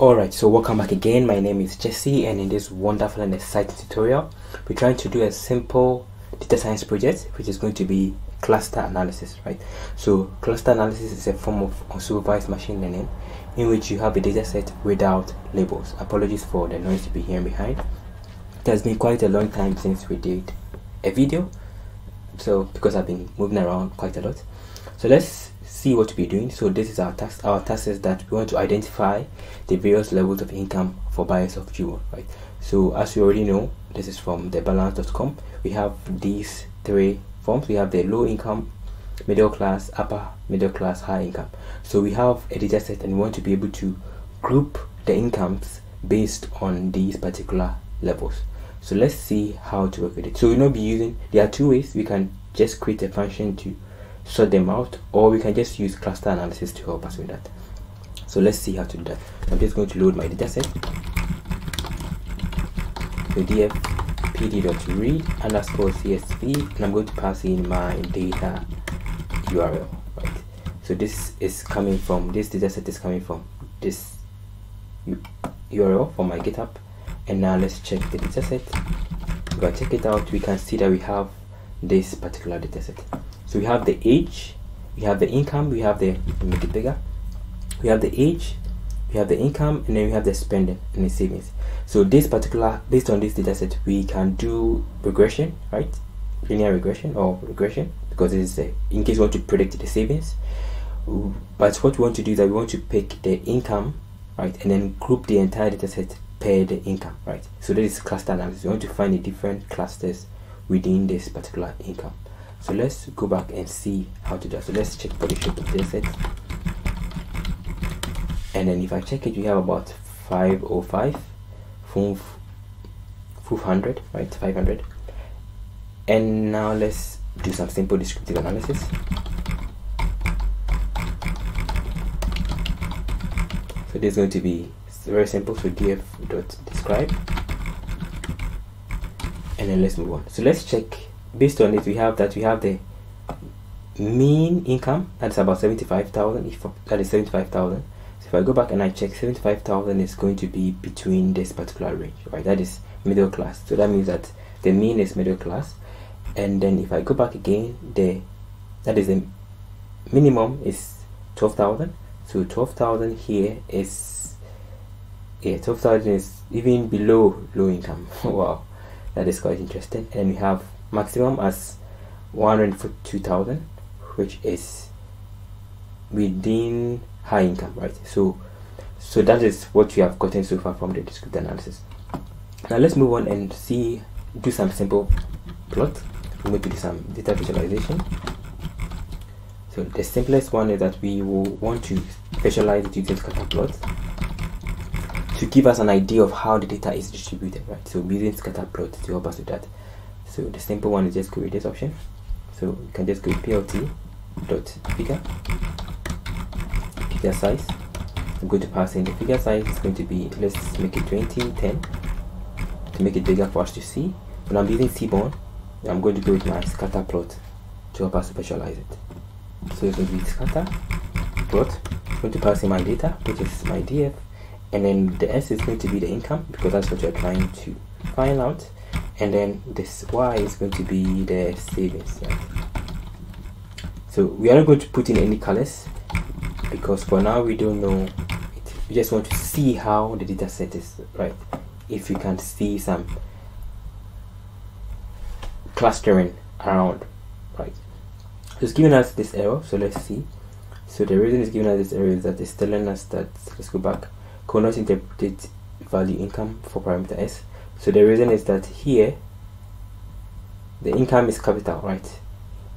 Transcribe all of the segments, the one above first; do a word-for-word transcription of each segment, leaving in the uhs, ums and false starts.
Alright, so welcome back again. My name is Jesse, and in this wonderful and exciting tutorial, we're trying to do a simple data science project, which is going to be cluster analysis, right? So cluster analysis is a form of unsupervised machine learning in which you have a data set without labels. Apologies for the noise to be hearing behind. It has been quite a long time since we did a video, so because I've been moving around quite a lot. So let's see what we're doing. So this is our task. Our task is that we want to identify the various levels of income for buyers of fuel, right? So as we already know, this is from the balance dot com. We have these three forms. We have the low income, middle class, upper middle class, high income. So we have a data set, and we want to be able to group the incomes based on these particular levels. So let's see how to work with it. So we'll not be using, there are two ways. We can just create a function to sort them out, or we can just use cluster analysis to help us with that. So let's see how to do that. I'm just going to load my data set. So df pd.read underscore csv, and I'm going to pass in my data U R L. Right. So this is coming from, this data set is coming from this U R L from my GitHub. And now let's check the data set. If I check it out, we can see that we have this particular data set. So we have the age, we have the income, we have the, make it bigger, we have the age, we have the income, and then we have the spending and the savings. So this particular, based on this data set, we can do regression, right? Linear regression or regression, because this is a, in case we want to predict the savings. But what we want to do is that we want to pick the income, right? And then group the entire data set per the income, right? So this is cluster analysis. We want to find the different clusters within this particular income. So let's go back and see how to do that. So let's check for the shape of data set. And then if I check it, we have about five oh five, five hundred, right? five hundred. And now let's do some simple descriptive analysis. So this is going to be very simple. So df.describe. And then let's move on. So let's check. Based on it, we have that we have the mean income, that's about seventy-five thousand. If that is seventy-five thousand, so if I go back and I check, seventy-five thousand is going to be between this particular range, right? That is middle class. So that means that the mean is middle class. And then if I go back again, the that is the minimum is twelve thousand. So twelve thousand here is, yeah, twelve thousand is even below low income. Wow, that is quite interesting. And we have maximum as one hundred forty-two thousand, which is within high income, right? So so that is what we have gotten so far from the descriptive analysis. Now let's move on and see, do some simple plot. We're going to do some data visualization. So the simplest one is that we will want to visualize it using scatter plots to give us an idea of how the data is distributed, right? So using scatter plots to help us with that. So the simple one is just go with this option. So you can just go plt dot figure, figure size. I'm going to pass in the figure size. It's going to be, let's make it twenty, ten to make it bigger for us to see. When I'm using Seaborn, I'm going to go with my scatter plot to help us visualize it. So it's going to be scatter plot. I'm going to pass in my data, which is my df, and then the s is going to be the income, because that's what you're trying to find out. And then this y is going to be the savings, right? So we are not going to put in any colors, because for now we don't know it. We just want to see how the data set is, right? If we can see some clustering around, right? So it's giving us this error. So let's see. So the reason it's giving us this error is that it's telling us that, let's go back, cannot interpret value income for parameter s. So the reason is that here the income is capital, right?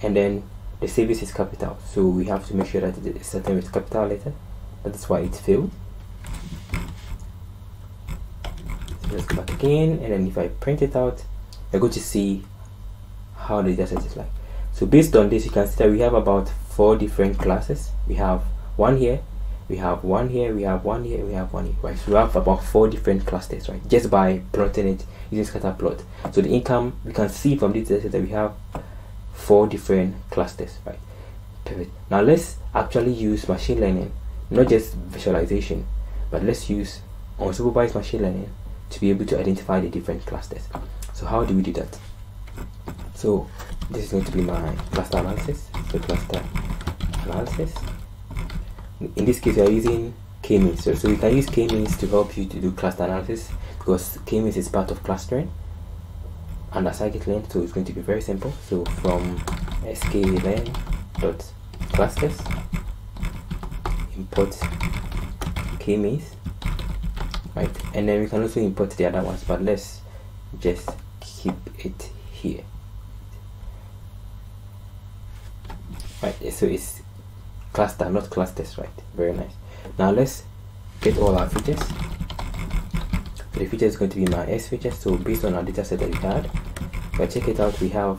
And then the savings is capital. So we have to make sure that it is certain with capital letter. That's why it failed. So let's go back again, and then if I print it out, you're going to see how the data set is like. So based on this, you can see that we have about four different classes. We have one here, we have one here, we have one here, we have one here, right? So we have about four different clusters, right? Just by plotting it using scatter plot. So the income, we can see from this data set that we have four different clusters, right? Perfect. Now let's actually use machine learning, not just visualization, but let's use unsupervised machine learning to be able to identify the different clusters. So how do we do that? So this is going to be my cluster analysis. So cluster analysis. In this case, we are using k-means. So, so we can use k-means to help you to do cluster analysis, because k-means is part of clustering under scikit-learn. So it's going to be very simple. So from sklearn dot clusters import k-means, right? And then we can also import the other ones, but let's just keep it here. Right, so it's cluster, not clusters, right? Very nice. Now let's get all our features. So the feature is going to be my S features. So based on our data set that we had, but check it out, we have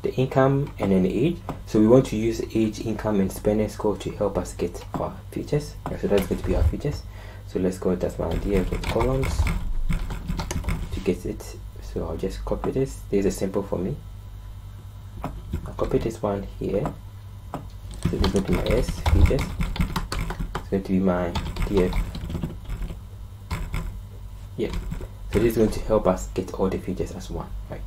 the income and then the age. So we want to use age, income, and spending score to help us get our features. Right, so that's going to be our features. So let's go, that's my idea, get columns to get it. So I'll just copy this. This is simple for me. I'll copy this one here. So this is going to be my S features. It's going to be my df. Yeah. So this is going to help us get all the features as one, right?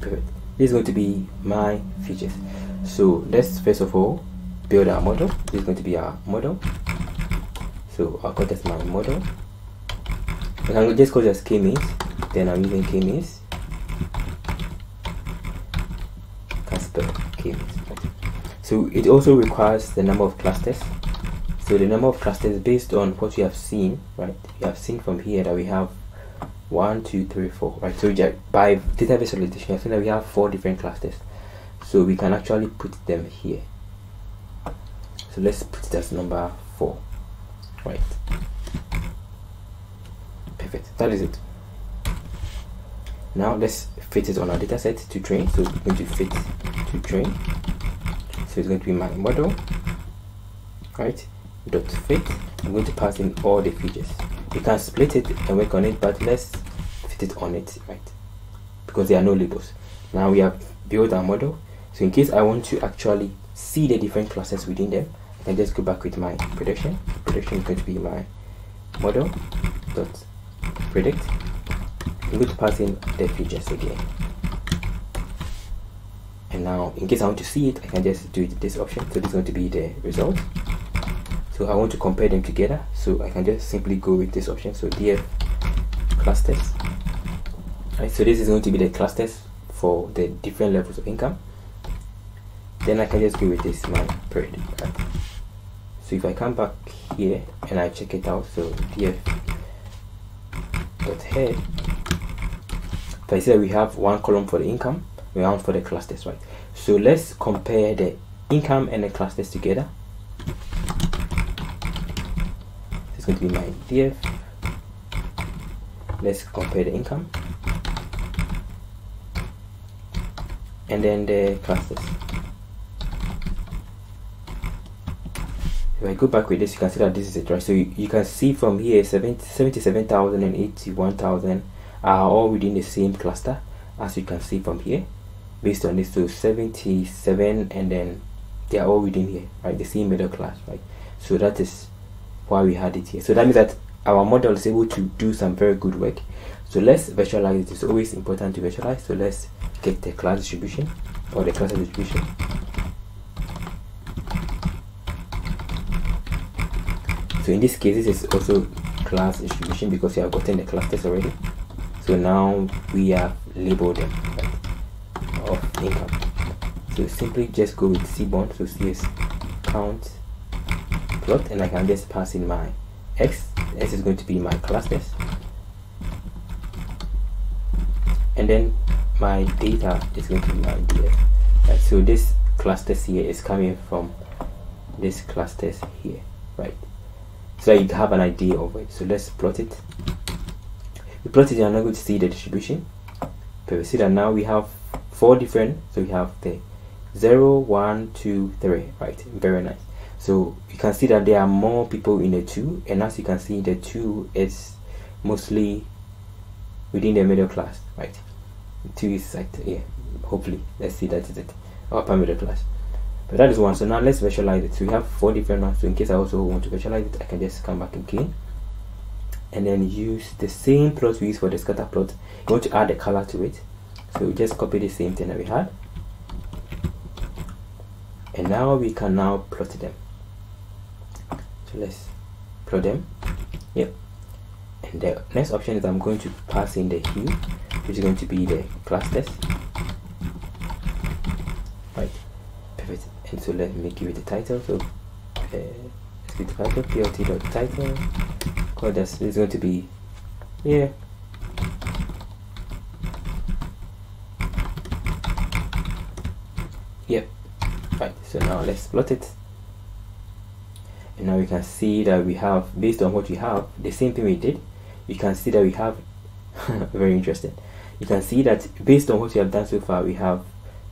Perfect. This is going to be my features. So let's first of all build our model. This is going to be our model. So I'll call this my model. I can just call this k-means. Then I'm using k-means. So it also requires the number of clusters. So the number of clusters, based on what you have seen, right? You have seen from here that we have one, two, three, four, right? So by data visualization, I've seen that we have four different clusters. So we can actually put them here. So let's put it as number four, right? Perfect. That is it. Now let's fit it on our data set to train. So we're going to fit to train. So it's going to be my model, right, dot fit. I'm going to pass in all the features. You can split it and work on it, but let's fit it on it, right, because there are no labels. Now we have built our model, so in case I want to actually see the different clusters within them, I can just go back with my prediction. Prediction is going to be my model dot predict. I'm going to pass in the features again. And now, in case I want to see it, I can just do it this option. So this is going to be the result. So I want to compare them together. So I can just simply go with this option. So df clusters. Right, so this is going to be the clusters for the different levels of income. Then I can just go with this my period. Right. So if I come back here and I check it out, so df dot head. So I see that we have one column for the income, round for the clusters, right? So let's compare the income and the clusters together. This is going to be my df. Let's compare the income and then the clusters. If I go back with this, you can see that this is it, right? So you, you can see from here seventy-seven thousand and eighty-one thousand are all within the same cluster, as you can see from here. Based on this, so seventy-seven, and then they are all within here, right? The same middle class, right? So that is why we had it here. So that means that our model is able to do some very good work. So let's visualize it. It's always important to visualize. So let's get the class distribution or the cluster distribution. So in this case, this is also class distribution because we have gotten the clusters already. So now we have labeled them, right? Of income. So simply just go with Seaborn, so C S count plot, and I can just pass in my X. This is going to be my clusters, and then my data is going to be my df. Right, so this clusters here is coming from this clusters here, right? So you have an idea of it. So let's plot it. We plot it, you are not going to see the distribution, but we see that now we have four different. So we have the zero, one, two, three, right? Very nice. So you can see that there are more people in the two, and as you can see, the two is mostly within the middle class, right? Two is like, yeah, hopefully, let's see, that is it, upper middle class. But that is one. So now let's visualize it. So we have four different maps. So in case I also want to visualize it, I can just come back again and then use the same plot we use for the scatter plot. You want to add the color to it, so we just copy the same thing that we had, and now we can now plot them. So let's plot them. Yep. And the next option is I'm going to pass in the hue, which is going to be the clusters. Right. Perfect. And so let me give it a title. So uh, let's give it the title plt.title. Call this is going to be yeah. Yep. Right. So now let's plot it. And now we can see that we have, based on what we have, the same thing we did. You can see that we have very interesting. You can see that based on what we have done so far, we have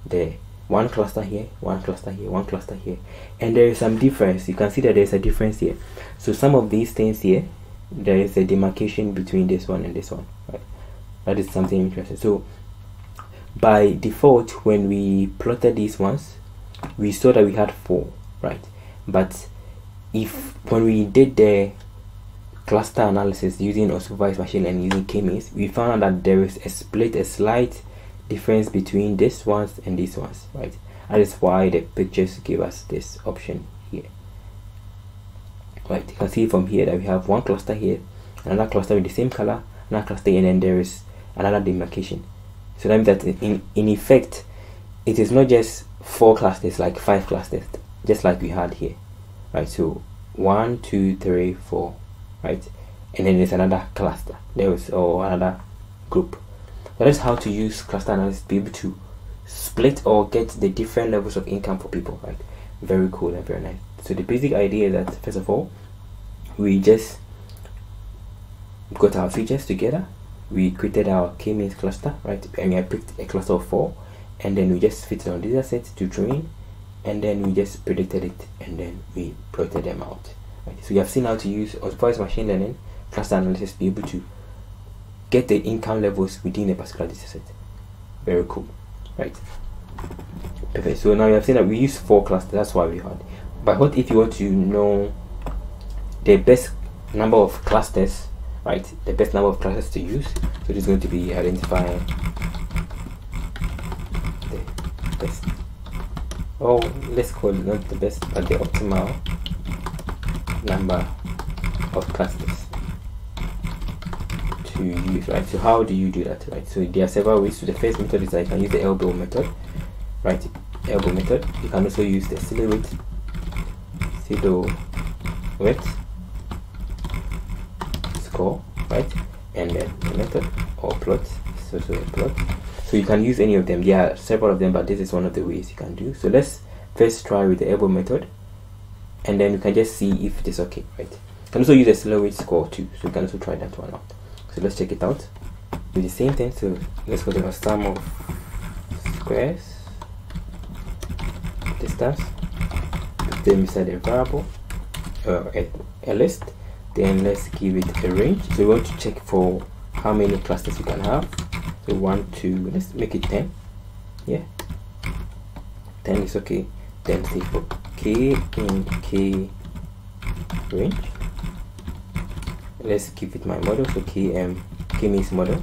the one cluster here, one cluster here, one cluster here, and there is some difference. You can see that there is a difference here. So some of these things here, there is a demarcation between this one and this one, right? That is something interesting. So by default, when we plotted these ones, we saw that we had four, right? But if when we did the cluster analysis using unsupervised machine learning using k-means, we found out that there is a split, a slight difference between these ones and these ones, right? That is why the pictures give us this option here, right? You can see from here that we have one cluster here, another cluster with the same color, another cluster, and then there is another demarcation. So that means that in, in effect, it is not just four clusters, like five clusters, just like we had here. Right, so one, two, three, four, right, and then there's another cluster. There was or another group. That is how to use cluster analysis to be able to split or get the different levels of income for people. Right, very cool and very nice. So the basic idea is that first of all, we just got our features together. We created our k-means cluster, right, and I picked a cluster of four, and then we just fitted on data set to train. And then we just predicted it, and then we plotted them out. Right. So you have seen how to use unsupervised machine learning, cluster analysis, to be able to get the income levels within a particular data set. Very cool, right? Perfect. So now you have seen that we use four clusters. That's why we had. But what if you want to know the best number of clusters, right? The best number of clusters to use. So it is going to be identifying the best. Oh, let's call it not the best, but the optimal number of clusters to use, right? So how do you do that, right? So there are several ways. So the first method is I can use the elbow method, right? Elbow method. You can also use the silhouette, silhouette score, right? And then the method or plot. So so a plot. So you can use any of them. There are several of them, but this is one of the ways you can do. So let's first try with the elbow method, and then you can just see if it is okay, right? You can also use the silhouette score too, so you can also try that one out. So let's check it out. Do the same thing. So let's go to the sum of squares distance. Put them inside a variable or a, a list. Then let's give it a range. So we want to check for how many clusters you can have. So one, two, let's make it ten. Yeah, ten is okay. Then say for k in k range, let's give it my model. So km k-means model,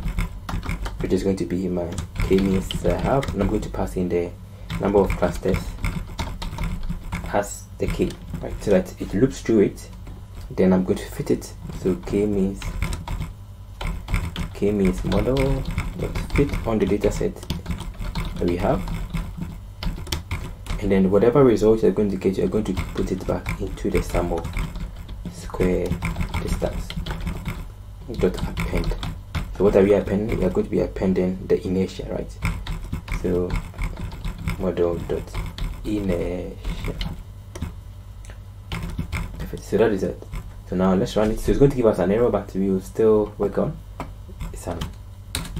which is going to be my k-means that I have, and I'm going to pass in the number of clusters as the k, right? So that it loops through it. Then I'm going to fit it. So k-means k-means model. Let's fit on the data set that we have, and then whatever results you're going to get, you're going to put it back into the sum of square distance dot append. So what are we appending? We are going to be appending the inertia, right? So model dot inertia. Perfect. So that is it. So now let's run it. So it's going to give us an error, but we will still work on some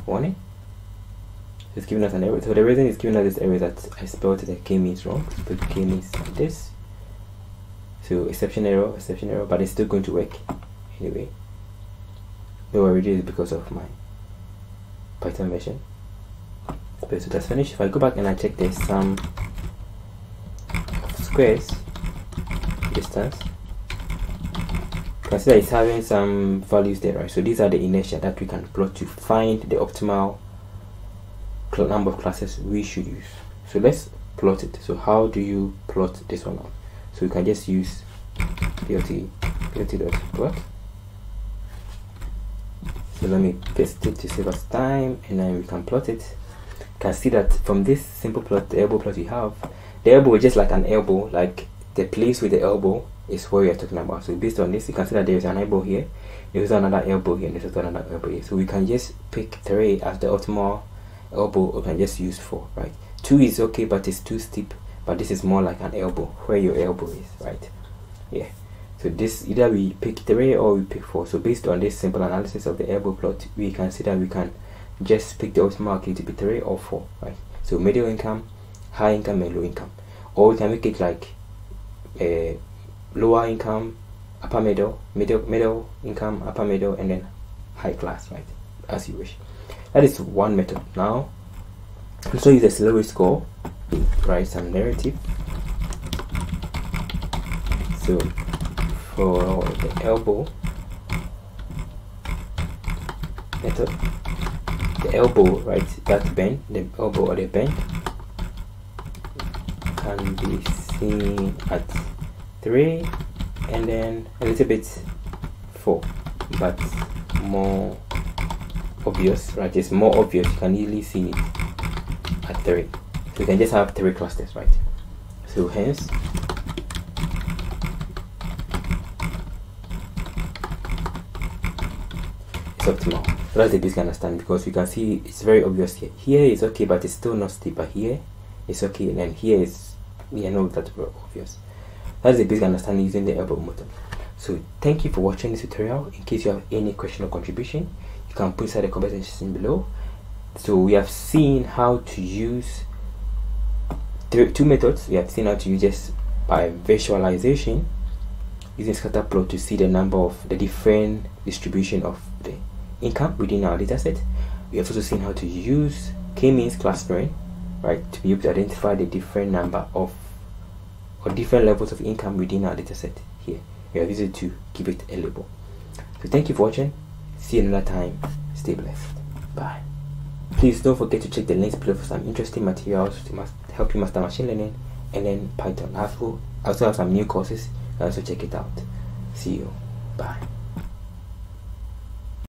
warning. It's giving us an error. So the reason it's giving us this error is that I spelled the k-means wrong. So k-means like this. So exception error, exception error, but it's still going to work anyway. No worry, this is because of my Python version. So that's finished. If I go back and I check the sum of space distance, consider it's having some values there, right? So these are the inertia that we can plot to find the optimal number of classes we should use. So let's plot it. So how do you plot this one out? So you can just use plt plt.plot. So let me paste it to save us time, and then we can plot it. You can see that from this simple plot, the elbow plot we have, the elbow is just like an elbow, like the place with the elbow is what we are talking about. So based on this, you can see that there is an elbow here, there is another elbow here, and there is another elbow here. So we can just pick three as the optimal elbow, or can just use four, right? Two is okay, but it's too steep. But this is more like an elbow, where your elbow is, right? Yeah. So this, either we pick three or we pick four. So based on this simple analysis of the elbow plot, we can see that we can just pick the optimal key to be three or four, right? So middle income, high income, and low income. Or we can make it like uh, lower income, upper middle, middle, middle income, upper middle, and then high class, right? As you wish. That is one method. Now, let's use the salary score. Write some narrative. So for the elbow method, the elbow, right, that bend, the elbow or the bend can be seen at three and then a little bit four, but more obvious, right? It's more obvious, you can easily see it at three. So you can just have three clusters, right? So hence it's optimal. So that's the basic understanding, because you can see it's very obvious here. Here is okay, but it's still not steep, but here it's okay, and then here is, you know, that's very obvious. That's the basic understanding using the elbow method. So thank you for watching this tutorial. In case you have any question or contribution, you can put inside the comment section below. So we have seen how to use two methods. We have seen how to use just by visualization using scatterplot to see the number of the different distribution of the income within our data set. We have also seen how to use k-means clustering, right, to be able to identify the different number of or different levels of income within our data set here. We have used it to give it a label. So thank you for watching. See you another time. Stay blessed. Bye. Please don't forget to check the links below for some interesting materials to master, help you master machine learning and then Python. I also have some new courses, also check it out. See you. Bye.